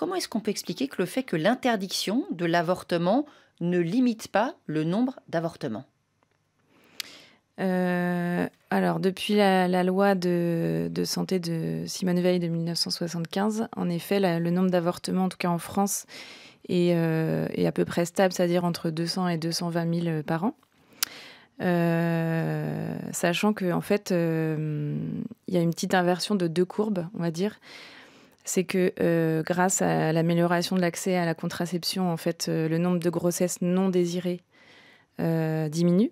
Comment est-ce qu'on peut expliquer que le fait que l'interdiction de l'avortement ne limite pas le nombre d'avortements ? Alors, depuis la loi de santé de Simone Veil de 1975, en effet, le nombre d'avortements, en tout cas en France, est à peu près stable, c'est-à-dire entre 200 et 220 000 par an. Sachant qu'en fait, y a une petite inversion de deux courbes, on va dire. C'est que grâce à l'amélioration de l'accès à la contraception, en fait, le nombre de grossesses non désirées diminue.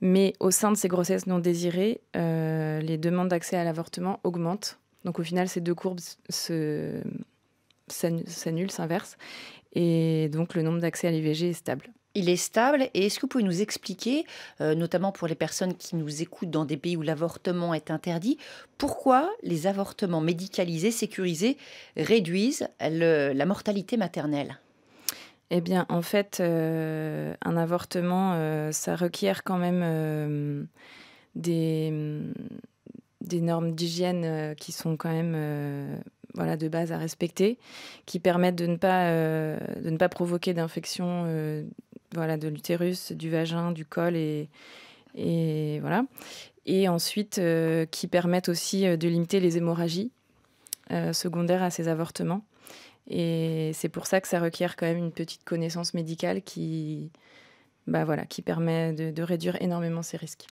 Mais au sein de ces grossesses non désirées, les demandes d'accès à l'avortement augmentent. Donc au final, ces deux courbes s'annulent, s'inversent. Et donc le nombre d'accès à l'IVG est stable. Il est stable. Et est-ce que vous pouvez nous expliquer, notamment pour les personnes qui nous écoutent dans des pays où l'avortement est interdit, pourquoi les avortements médicalisés, sécurisés, réduisent la mortalité maternelle ? Eh bien, en fait, un avortement, ça requiert quand même des normes d'hygiène qui sont quand même... voilà, de base à respecter, qui permettent de ne pas provoquer d'infection voilà, de l'utérus, du vagin, du col et voilà. Et ensuite, qui permettent aussi de limiter les hémorragies secondaires à ces avortements. Et c'est pour ça que ça requiert quand même une petite connaissance médicale qui permet de réduire énormément ces risques.